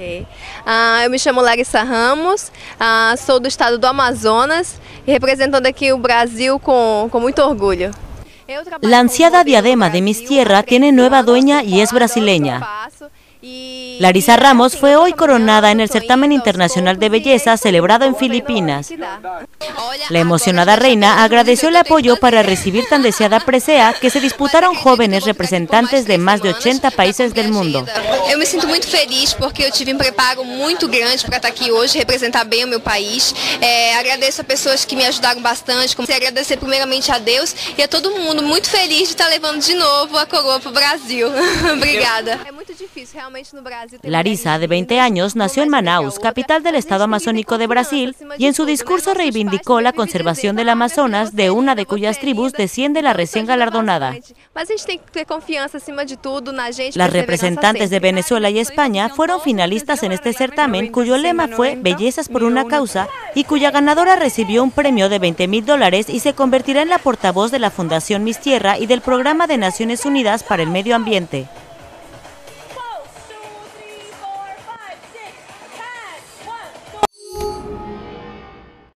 Ok. Eu me chamo Larissa Ramos, sou do estado do Amazonas e representando aqui o Brasil com muito orgulho. La ansiada diadema de Miss Tierra tiene nueva dueña y es brasileña. Larissa Ramos fue hoy coronada en el certamen internacional de belleza celebrado en Filipinas. La emocionada reina agradeció el apoyo para recibir tan deseada presea que se disputaron jóvenes representantes de más de 80 países del mundo. Yo me siento muy feliz porque yo tuve un preparo muy grande para estar aquí hoy, representar bien a mi país. Agradezco a personas que me ayudaron bastante, como agradecer primeramente a Dios y a todo el mundo, muy feliz de estar llevando de nuevo a coroa para el Brasil. Obrigada. Larissa, de 20 años, nació en Manaus, capital del estado amazónico de Brasil, y en su discurso reivindicó la conservación del Amazonas, de una de cuyas tribus desciende la recién galardonada. Las representantes de Venezuela y España fueron finalistas en este certamen, cuyo lema fue Bellezas por una causa, y cuya ganadora recibió un premio de $20.000 y se convertirá en la portavoz de la Fundación Miss Tierra y del Programa de Naciones Unidas para el Medio Ambiente.